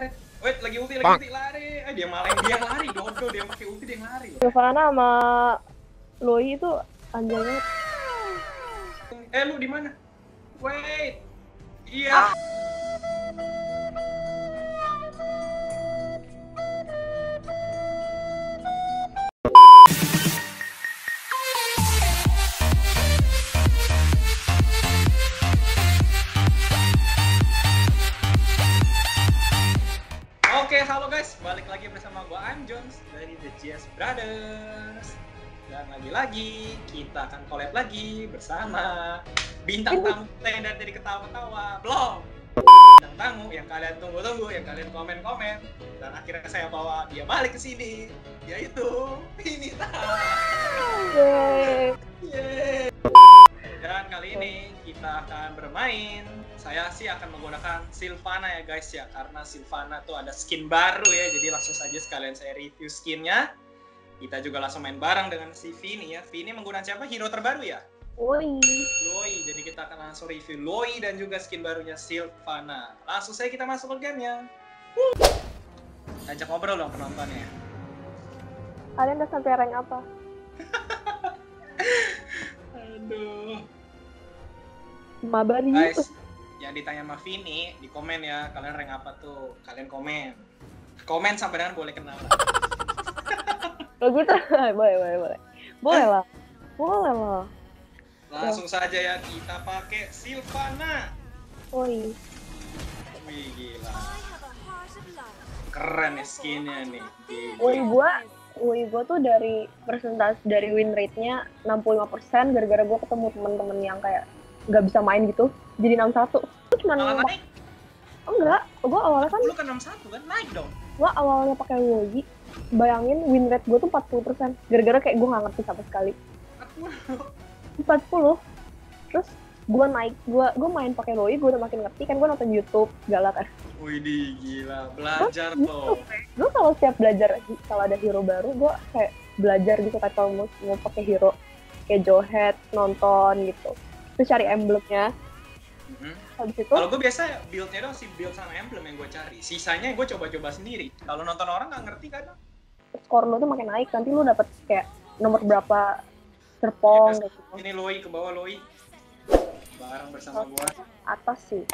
Harith. Wait, lagi ulti, lari. Eh, dia yang lari, dodo, dia yang pakai ulti, dia yang lari. Silvana sama Loi itu anjay banget. Eh, lu di mana? Wait. Iya. Halo guys, balik lagi bersama gue Jones dari DGS Brothers. Dan lagi-lagi kita akan collab lagi bersama bintang tamu yang dari Ketawa-Ketawa Blog. Bintang tamu yang kalian tunggu-tunggu, yang kalian komen-komen. Dan akhirnya saya bawa dia balik ke sini, yaitu Vinita. Yeay. Dan kali ini kita akan bermain. Saya sih akan menggunakan Silvana ya guys ya, karena Silvana tuh ada skin baru ya, jadi langsung saja sekalian saya review skinnya. Kita juga langsung main bareng dengan si Vini ya. Vini menggunakan siapa? Hero terbaru ya? Loi. Jadi kita akan langsung review Loi dan juga skin barunya Silvana. Langsung saja kita masuk ke gamenya. Ajak ngobrol dong penontonnya. Kalian udah sampai rank apa? Aduh. Mabar yuk. Yang ditanya sama Vini, di komen ya, kalian rank apa tuh? Kalian komen. Komen sampai dengan boleh kenal. Kalau gitu, boleh. Boleh lah. Langsung saja ya, kita pakai Silvana. Woi. Wih, gila. Keren ya skinnya nih. Woi gua tuh dari persentase dari win rate-nya 65% gara-gara gua ketemu temen-temen yang kayak nggak bisa main gitu, jadi 61. Itu cuma naik? Enggak, gua awalnya kan... Lu kan 61 kan? Naik dong? Gua awalnya pakai Luo Yi, bayangin win rate gua tuh 40%. Gara-gara kayak gua nggak ngerti sama sekali. 40? Terus gua naik, gua main pakai Luo Yi, gua udah makin ngerti kan, gua nonton YouTube, galak kan. Widih, gila, belajar loh. Gua kalau siap belajar, kalau ada hero baru, gua kayak belajar gitu, kayak kalau mau pakai hero. Kayak Johet, nonton gitu. Terus cari emblemnya. Kalau gue biasa build-nya dong, si build sama emblem yang gue cari. Sisanya gue coba-coba sendiri. Kalau nonton orang nggak ngerti kadang. Skor lo tuh makin naik, nanti lo dapet kayak nomor berapa serpong. Ya, gitu. Ini Loi, ke bawah Loi. Bareng bersama gue. Atas sih.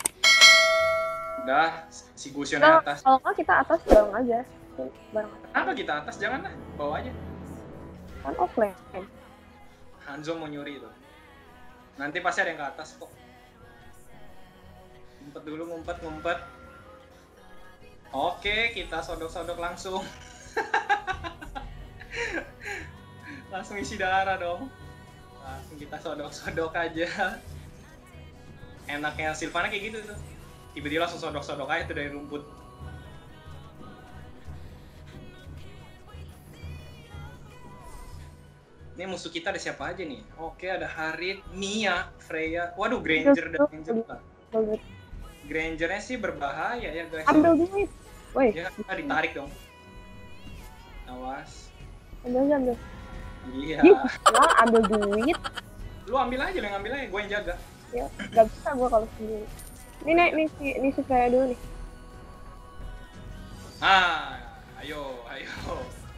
Udah, si Gusion nah, atas. Kalau nggak kita atas bareng aja. Kenapa kita atas? Jangan lah, bawah aja. Kan offline. Hanzo mau nyuri itu. Nanti pasti ada yang ke atas kok. Ngumpet dulu, ngumpet. Oke, kita sodok-sodok langsung. Langsung isi darah dong. Langsung kita sodok-sodok aja. Enaknya Silvana kayak gitu tuh. Tiba-tiba langsung sodok-sodok aja tuh dari rumput. Ini musuh kita ada siapa aja nih? Oke, ada Harith, Mia, Freya. Waduh, Granger dan Angela. Grangernya sih berbahaya ya guys. Ambil duit. Woi. Ya, kita ditarik dong. Awas. Ambil. Iya. Lah, ambil duit. Lu ambil aja, lu ngambil aja, gue yang jaga. Ya, nggak bisa gue kalau sendiri. Nih si Freya dulu nih. Ah, ayo.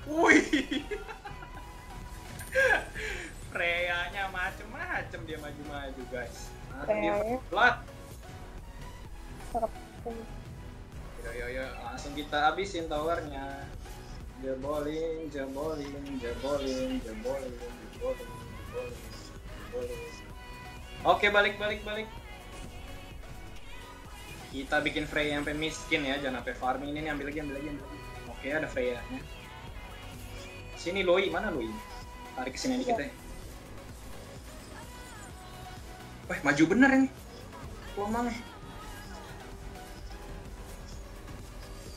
Wih. Freya-nya macem-macem dia maju-maju guys. Nah, dia flat. Yo, langsung kita habisin towernya. Jebolin. Oke, balik. Kita bikin Freya sampai miskin ya, jangan sampai farming ini nih, ambil lagi. Oke, ada Freya-nya. Sini Loi, mana Loi? Tarik ke sini dikit ya. Wah, maju bener ini. Lomangnya.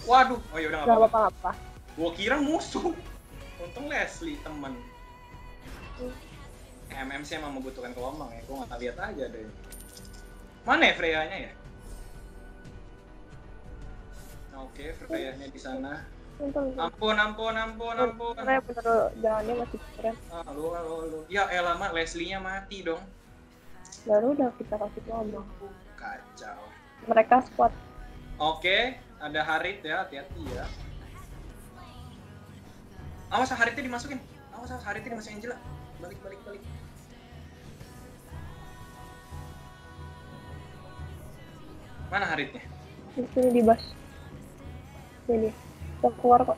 Waduh, oh yaudah nggak apa-apa. Gua kira musuh. Untung Leslie temen. MMC emang membutuhkan kelomang ya. Gua nggak lihat aja deh. Mana ya Freya-nya ya? Oke, Freya-nya di sana. Ampun. Freya bener loh, jalannya masih keren. Ah, lu. Ya elah, Leslie-nya mati dong. Baru udah kita kasih kelomang. Kacau. Mereka squad. Oke. Ada Harith ya, hati-hati ya. Awas Harithnya dimasukin. Awas Harithnya dimasukin Angela. Balik. Mana Harithnya? Di sini di bas. Ini. Udah keluar kok.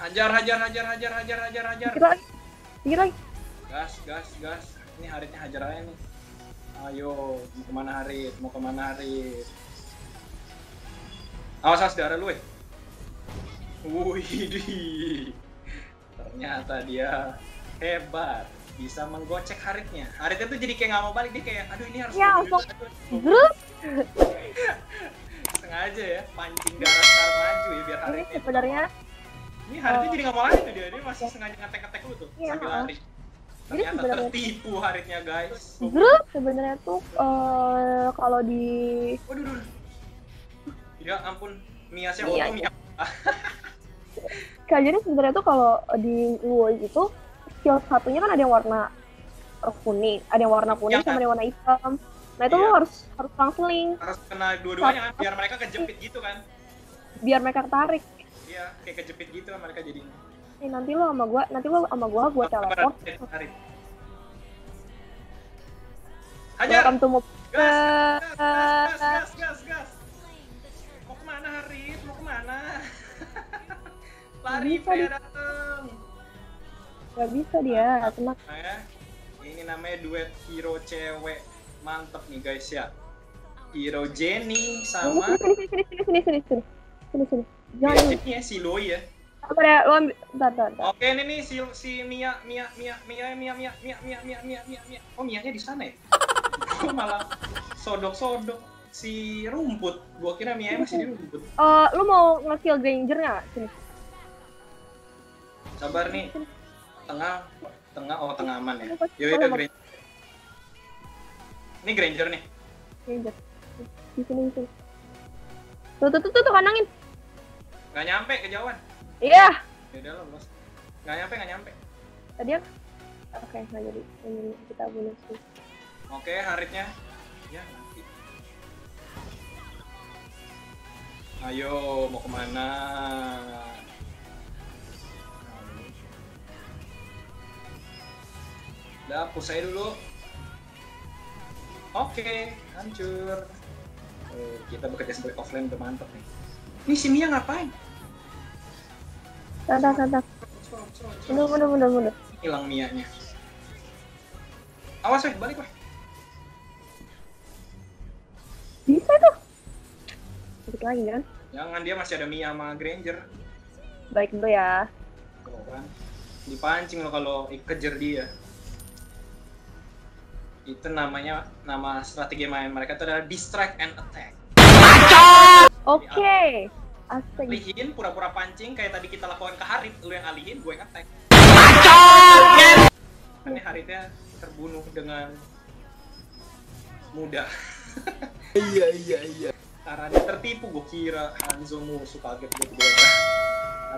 Hajar. Dikit lagi. Gas. Ini Harithnya hajar aja nih. Ayo, mau kemana Harith? Awas darah lu, wih, ternyata dia hebat, bisa menggocek Harithnya. Harithnya tuh jadi kayak nggak mau balik, dia kayak, aduh ini harus ya, sengaja ya, pancing darah secara maju ya biar Harithnya. Ini sebenarnya, ini Harithnya jadi nggak mau lari tuh dia masih sengaja ngetek-ngetek lu tuh ya, sambil lari. Ternyata tertipu Harithnya guys. Sebenarnya tuh kalau di, waduh. Ya ampun, Mia-nya untung ya. Jadi sebenarnya tuh kalau di Luo Yi itu skill satunya kan ada yang warna kuning, sama ada yang warna hitam. Nah itu iya. Lo harus langsung link. Harus kena dua-duanya kan, biar mereka kejepit gitu kan. Biar mereka tarik. Iya, kayak kejepit gitu kan mereka jadi. Nanti lo sama gua, gua teleport. Hajar. Gas. Mau kemana Harith? Lari Freya dateng. Gak bisa dia, tenang. Ini namanya duet hero cewek. Mantep nih guys ya. Hero Jennie sama Sini. Jennie ya, si Loi ya. Oke, ini nih si Mia. Oh, Mia-nya di sana ya? Malah sodok-sodok si rumput. Gua kira Mia masih di rumput. Lu mau nge-kill Granger enggak? Sini. Sabar nih. Tengah. Oh, tengah aman ya. Yoi, udah Granger. Ini Granger nih. Di sini. Tuh, kanangin. Enggak nyampe kejauhan. Iya. Beda lo, Bos. Enggak nyampe. Tadi ya? Oke, enggak jadi. Ini kita bonus sih. Oke, Harithnya. Ya, nanti. Ayo, mau kemana? Udah, push aja dulu. Oke, hancur. Kita bekerja sebagai offline udah mantep nih. Ini si Mia ngapain? Tantang. Mundur. Hilang Mia-nya. Awas, weh, balik, weh. Bisa tuh. Balik lagi, kan? Jangan, dia masih ada Mia sama Granger. Baik dulu ya. Kan. Dipancing lo kalau kejar dia. Itu namanya, nama strategi main mereka itu adalah distract and attack. Oke. Asik. Alihin, pura-pura pancing kayak tadi kita lakukan ke Harith. Lu yang alihin, gue yang attack. Acor! Ini Harithnya terbunuh dengan mudah. Iya. Karena tertipu, gue kira Hanzo musuh, kaget gue kebeda.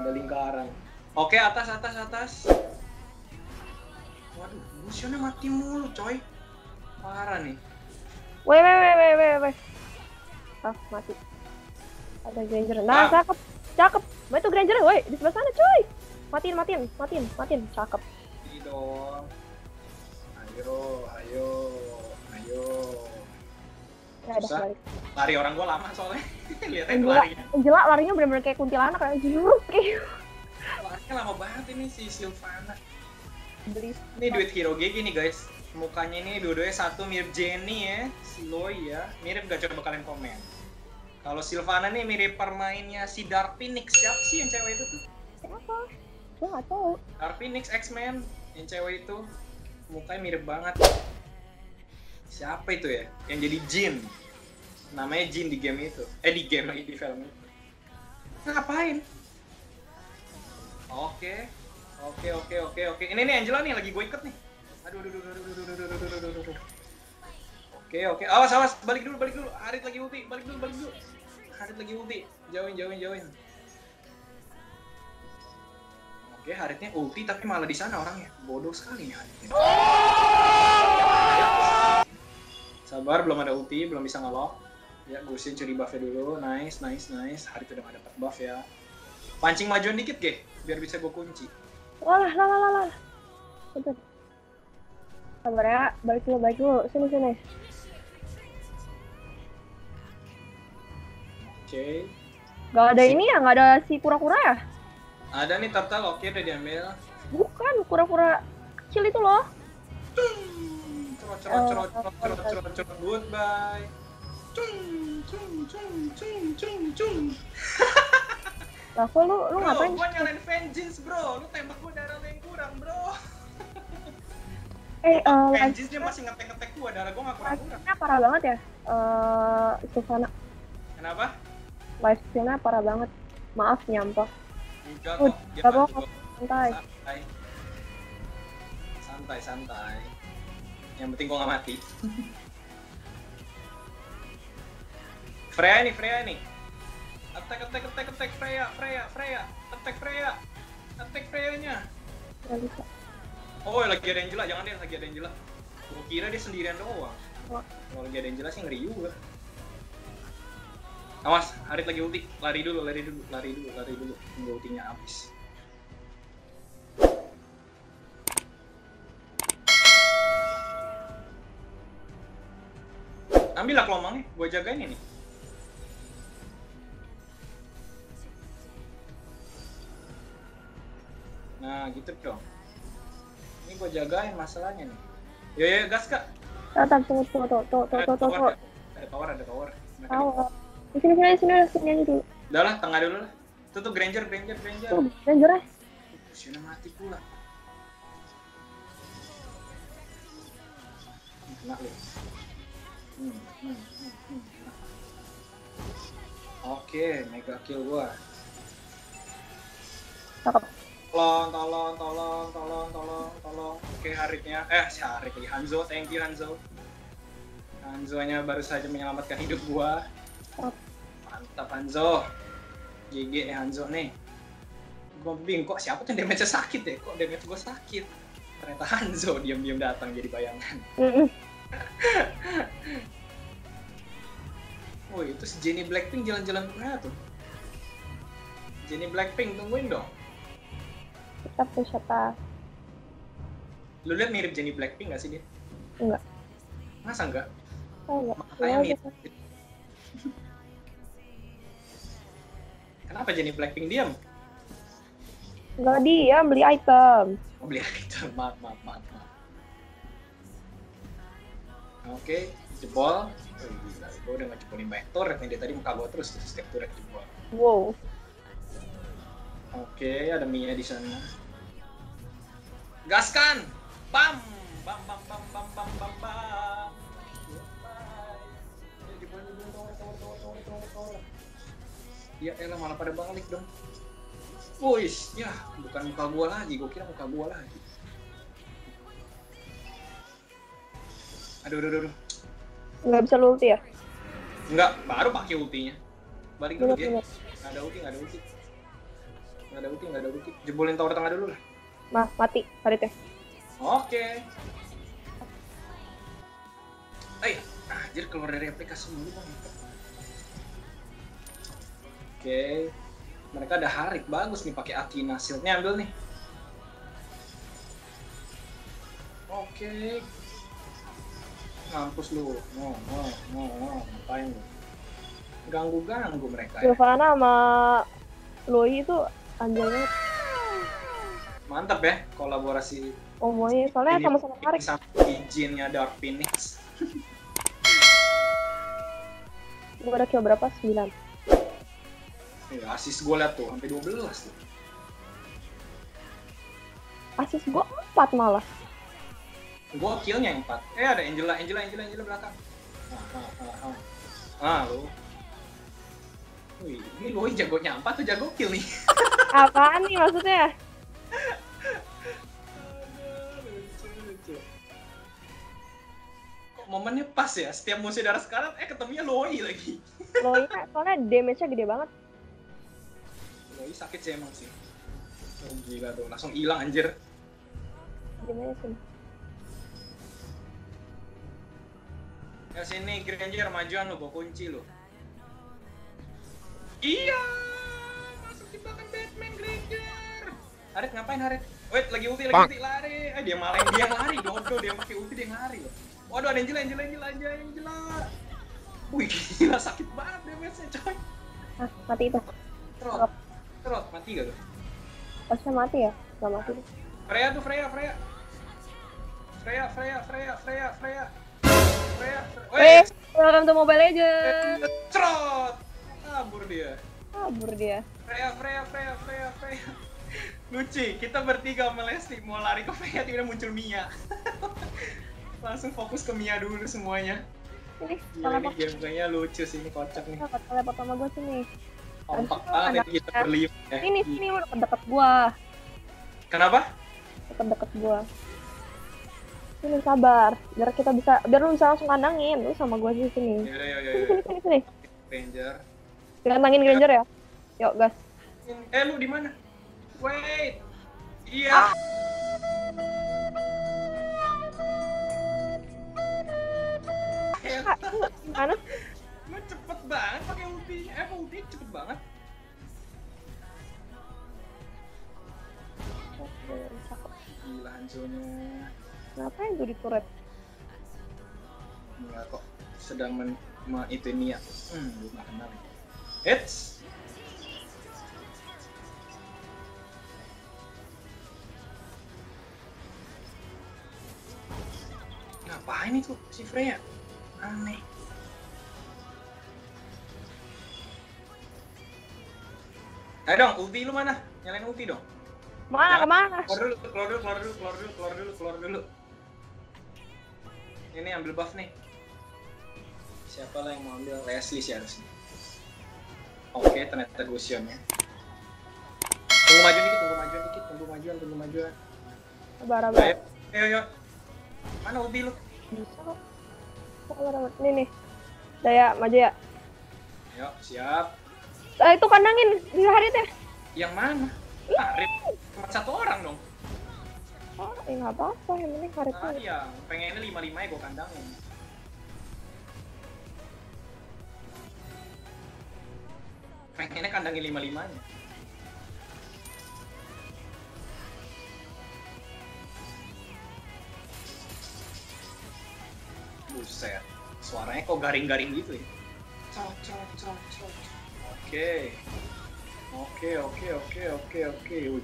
Ada lingkaran. Oke, atas. Waduh, Gusionnya mati mulu coy. Parah nih. Weh. Ah, mati. Ada Granger. Nah, cakep. Bah itu Granger, woi, di sebelah sana, cuy. Matiin, cakep. Ini dong. Ayo. Susah. Lari orang gua lama soalnya. Lihatin larinya. Jelas larinya benar-benar kayak kuntilanak kayak juruk kayak. Larinya lama banget ini si Silvana. Ini duit hero GG nih, guys. Mukanya ini dua-duanya satu mirip Jennie ya, si Loi ya. Mirip gak, coba kalian komen. Kalau Silvana nih mirip permainnya si Dark Phoenix. Siapa sih yang cewek itu tuh? Siapa? Gue gak tau. Dark Phoenix X-Men yang cewek itu mukanya mirip banget. Siapa itu ya? Yang jadi Jin. Namanya Jin di game itu. Di film itu. Ngapain? Oke. Ini nih Angela nih lagi gue ikat nih. Aduh. Oke. Awas. Balik dulu. Harith lagi ulti. Balik dulu. Harith lagi ulti. Jauhin. Oke, Harithnya ulti tapi malah di sana orangnya. Bodoh sekali ya Harithnya. Sabar, belum ada ulti, belum bisa ngelok. Ya, Gusion curi buffnya dulu. Nice, nice, nice. Harith udah gak dapet buff ya. Pancing majuan dikit, Ge. Biar bisa gue kunci. Walah. Betul. Sabar ya, balik dulu. Sini. Oke. Gak ada ini ya? Gak ada si kura-kura ya? Ada nih, Tartal. Oke, udah diambil. Bukan, kura-kura kecil itu loh. Cerot, goodbye. Cung. Lah kok lu ngapain? Gua nyalain vengeance, bro. Lu tembak gua darah yang kurang, bro. Vengeance dia masih ngetek-ngetek gua, darah gua enggak kurang. Live-nya parah banget ya. Silvana. Kenapa? Live-nya parah banget. Maaf nyampah. Enggak kok. Santai. Yang penting gua enggak mati. Freya nih. Attack Freya. Attack Freyanya. Oh, lagi ada Angela, jangan deh, lagi ada Angela. Gua kira dia sendirian doang. Kalau lagi ada Angela sih ngeri juga. Awas, Harith lagi ulti. Lari dulu. Tunggu ultinya habis. Ambil lah kelomangnya, gua jagain ini. Nah, gitu dong. Ini gua jagain masalahnya nih. Yo, gas Kak. Tunggu. Ada tower. Sini dulu. Udah lah, tengah dulu lah. Itu tuh Granger. Granger ya? Sini mati pula. Kena lu. Oke, mega kill gua. Cakep. Tolong. Oke, Harithnya. Harith lagi. Hanzo, thank you Hanzo. Hanzonya baru saja menyelamatkan hidup gua. Mantap Hanzo. GG Hanzo nih. Gua bingung kok siapa tuh damage-nya sakit ya? Kok damage gua sakit? Ternyata Hanzo diam-diam datang jadi bayangan. Woi, itu si Jennie Blackpink jalan-jalan kemana tuh? Jennie Blackpink tungguin dong. Siapa? Lu lihat mirip Jennie Blackpink gak sih dia? Enggak. Masa enggak? Enggak. Makanya mirip. Kenapa Jennie Blackpink diam? Enggak diam, beli item. Oh, beli item. Maaf. Oke, jebol. Oh, gila. Gue udah ngejebolin banyak turret nih. Dia tadi muka gue terus setiap turret jebol. Wow. Oke, ada Mia di sana. Gaskan. Bam. Ya elah, malah pada balik dong. Wuish, ya bukan muka gua lagi, gua kira muka gua lagi. Aduh. Nggak bisa lu ulti ya? Nggak, baru pakai ultinya. Balik dulu dia. Nggak ada ulti. Jebolin tower tengah dulu lah. Mati, Harith ya. Oke. Ayo, anjir keluar dari aplikasi dulu bang. Oke. Mereka ada Harith, bagus nih pakai Akina. Shieldnya ambil nih. Oke. Ngampus lu. No. Ngapain lu? Ganggu mereka ya. Silvana sama Loi Yi itu anjingnya mantap ya, kolaborasi. Oh boy, soalnya sama-sama Harith. Izinnya Dark Phoenix. Gue ada kill berapa? 9. Ya, asis gue liat tuh, sampai 12 tuh. Asis gue 4 malah. Gue killnya 4. Ada Angela belakang. Lu. Wih, ini Luo Yi jago nyampa tuh, jago kill nih. Apaan nih maksudnya? Lucu. Kok momennya pas ya? Setiap musuh darah sekarang, ketemunya Luo Yi lagi. Luo Yi soalnya damage-nya gede banget. Luo Yi sakit sih emang sih. Oh, gila tuh, langsung hilang anjir. Gimana sih? Ke sini Granger majuan lu, gua kunci lu. Iya, masuk jebakan Batman Granger. Harith ngapain Harith? Wait, lagi ulti lari. Eh dia malah dia lari, dodo dia pakai ulti dia lari loh. Waduh ada Angela. Wih, gila sakit banget damage-nya coy. Ah, mati itu. Terus mati gak tuh? Pasnya mati ya? Gak mati. Freya tuh, Freya. Freya. Woi, welcome to Mobile Legends. Cerot. Kabur dia. Freya. Lucu, kita bertiga sama Leslie mau lari ke Freya tiba-tiba muncul Mia. Langsung fokus ke Mia dulu semuanya. Gila, ini gamenya lucu sih, ini kocak nih. Teleport sama gua sini. Kompak banget ini kita berlift ya. Sini lu deket gua. Kenapa? Deket gua. Sini sabar, biar kita bisa, biar lu bisa langsung kandangin lu sama gua di sini. Sini. Granger. Kandangin Granger ya. Yuk, gas. Eh, lu di mana? Wait. Iya. Gimana? Lu cepet banget pakai ultinya. Ulti cepet banget. Gila Hanzo-nya. Ngapain tuh di turret? Enggak kok, sedang itu Mia. Lu gak kenal. Eits! Ngapain itu si Freya? Aneh. Ayo dong, ulti lu mana? Nyalain ulti dong. Mana? Kemana? Keluar dulu. Ini ambil buff nih. Siapa lah yang mau ambil? Leslie sih harusnya. Oke, ternyata Gusion ya. Tunggu majuan dikit. Sabar. Ayo. Mana ulti lu? Bisa. Nih. Daya, maju ya. Ayo, siap. Ah, itu kandangin di Harith ya. Yang mana? Harith. Cuma satu orang dong. Oh, ya nggak apa-apa. Yang penting Harith. Ah, iya. Pengennya 5-5 ya gue kandangin. Pengennya kandangin 5-5-nya. Buset, suaranya kok garing-garing gitu ya? Cok. Oke.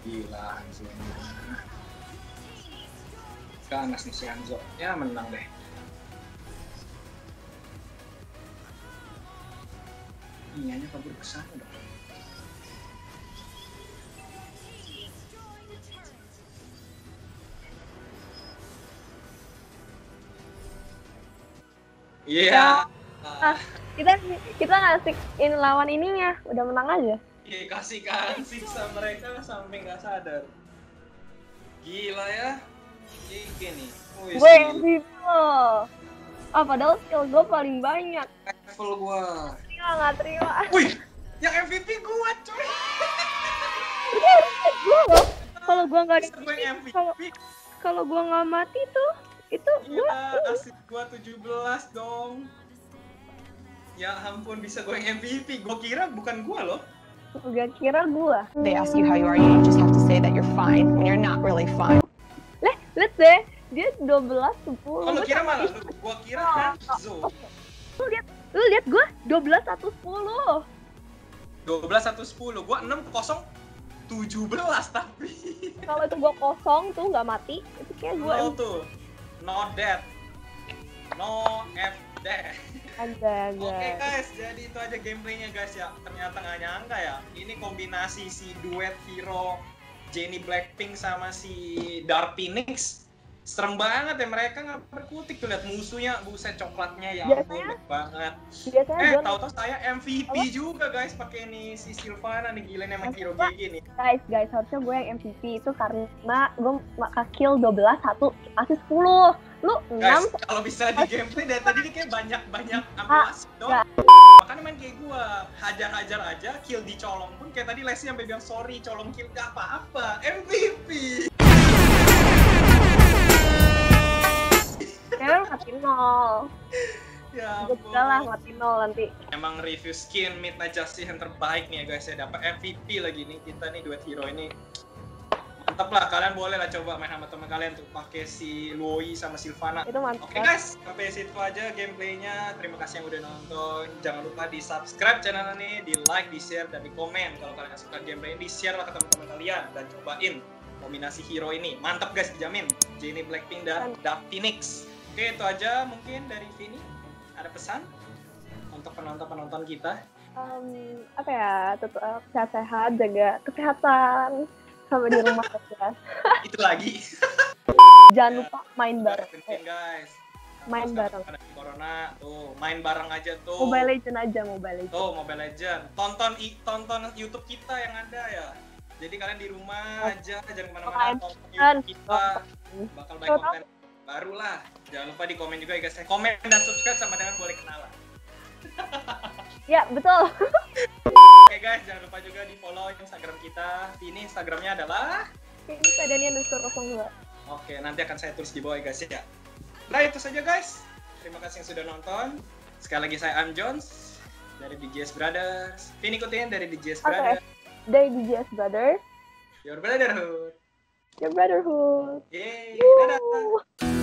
Gila Hanzo. Ganas nih si Hanzo. Ya menang deh. Mianya kabur ke sana dong. Iya. Nah, kita ngasih ini lawan ininya, udah menang aja. Iya, kasihkan siksa mereka sampai nggak sadar. Gila ya. Gini. Gue MVP loh. Ah, padahal skill gue paling banyak. Level gue. Nggak terima. Wih, yang MVP gue coy. Gue loh. Kalau gue nggak MVP, kalau gue nggak mati tuh. Itu iya, asik gua 17 dong. Ya ampun, bisa gue MVP. Gua kira bukan gua loh. They ask you how you are, you just have to say that you're fine when you're not really fine. Let's say dia 12-10. Kalau kira malah gua kira Hanzo. Lu lihat gua 12-1-10. 12-1-10. Gua 6-0-17 tapi. Kalau itu gua kosong tuh nggak mati, itu kayak gua No F death. Oke, guys, jadi itu aja gameplaynya guys ya. Ternyata nggak nyangka ya. Ini kombinasi si duet hero Jennie Blackpink sama si Dark Phoenix. Serem banget ya, mereka nggak berkutik tuh lihat musuhnya, buset coklatnya ya ampun banget. Tahu-tahu saya MVP juga guys pakai ini si Silvana nih, gila emang hero GG nih. Guys, harusnya gue yang MVP itu karena gue kill 12 1 asis 10. Lu guys, 6. Kalau bisa di gameplay dari tadi kayak banyak asis dong. Makanya main kayak gue, hajar-hajar aja, kill dicolong pun kayak tadi Leslie sampai bilang sorry colong kill enggak apa-apa. MVP. Kayaknya lu mati nol. Ya udahlah, Latino nanti. Emang review skin Midnight Justice yang terbaik nih ya guys, ya dapat MVP lagi nih kita nih, duet hero ini. Mantap lah, kalian boleh lah coba main sama teman kalian tuh, pakai si Luo Yi sama Silvana. Itu mantap. Oke guys, sampai situ aja gameplaynya. Terima kasih yang udah nonton. Jangan lupa di subscribe channel ini, di like, di share, dan di komen. Kalau kalian suka gameplay ini, di share lah ke teman-teman kalian dan cobain kombinasi hero ini. Mantap guys, dijamin. Jennie Blackpink dan Dark Phoenix. Oke, itu aja mungkin dari Vini. Ada pesan untuk penonton-penonton kita? Apa ya, tetap sehat-sehat, jaga kesehatan sampai di rumah aja. Itu lagi. Jangan lupa main bareng. Penting guys. Main bareng. Karena corona tuh, main bareng aja tuh. Mobile Legends aja, Mobile Legends. Tuh, Mobile Legends. Tonton YouTube kita yang ada ya. Jadi kalian di rumah aja, jangan kemana-mana, tonton YouTube kita. Bakal banyak konten baru lah. Jangan lupa di komen juga ya guys. Komen dan subscribe sama dengan boleh kenalan. Ya, betul. Oke guys, jangan lupa juga di follow Instagram kita. Ini Instagramnya adalah Vinita_02. Oke, nanti akan saya tulis di bawah ya guys ya. Nah itu saja guys. Terima kasih yang sudah nonton. Sekali lagi saya Am Jones dari DGS Brothers. Vini ikutin dari DGS Brothers. Dari DGS Brothers. Your brotherhood. Your brotherhood. Yeay, dadah.